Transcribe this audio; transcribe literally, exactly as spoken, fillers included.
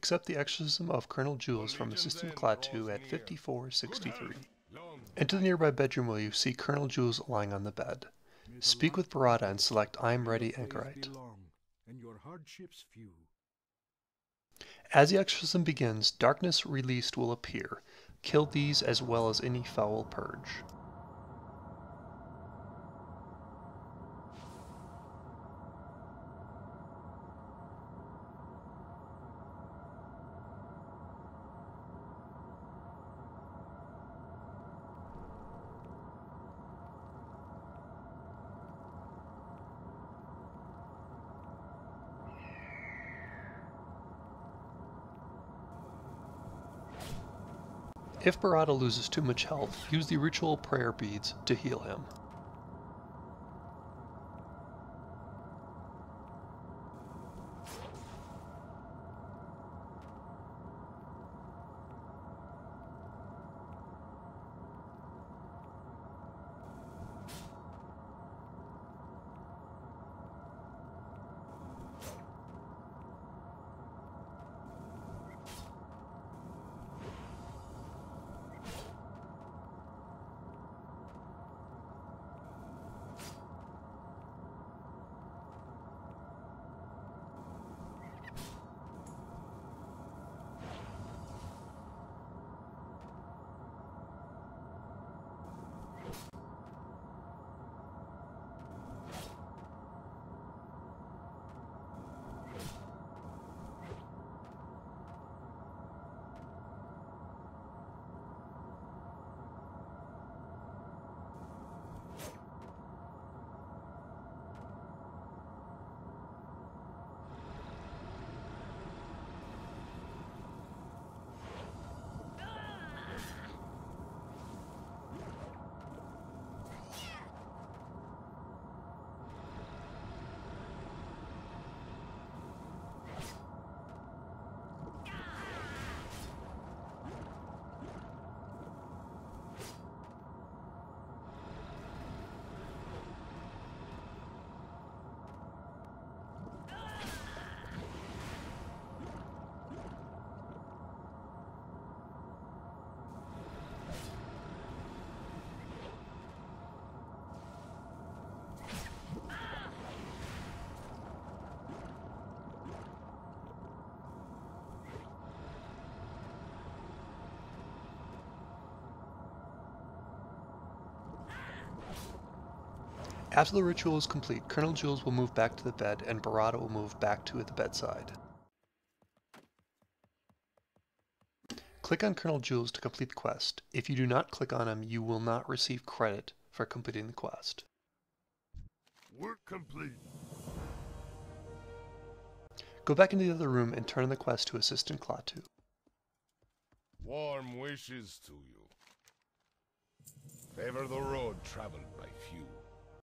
Accept the exorcism of Colonel Jules from Assistant Klatu at fifty-four sixty-three. Enter the nearby bedroom where you see Colonel Jules lying on the bed. Speak with Barada and select I'm Ready Anchorite. As the exorcism begins, Darkness Released will appear. Kill these as well as any Foul Purge. If Barada loses too much health, use the Ritual Prayer Beads to heal him. After the ritual is complete, Colonel Jules will move back to the bed and Barada will move back to the bedside. Click on Colonel Jules to complete the quest. If you do not click on him, you will not receive credit for completing the quest. Work complete. Go back into the other room and turn the quest to Assistant Klatu. Warm wishes to you. Favor the road traveled.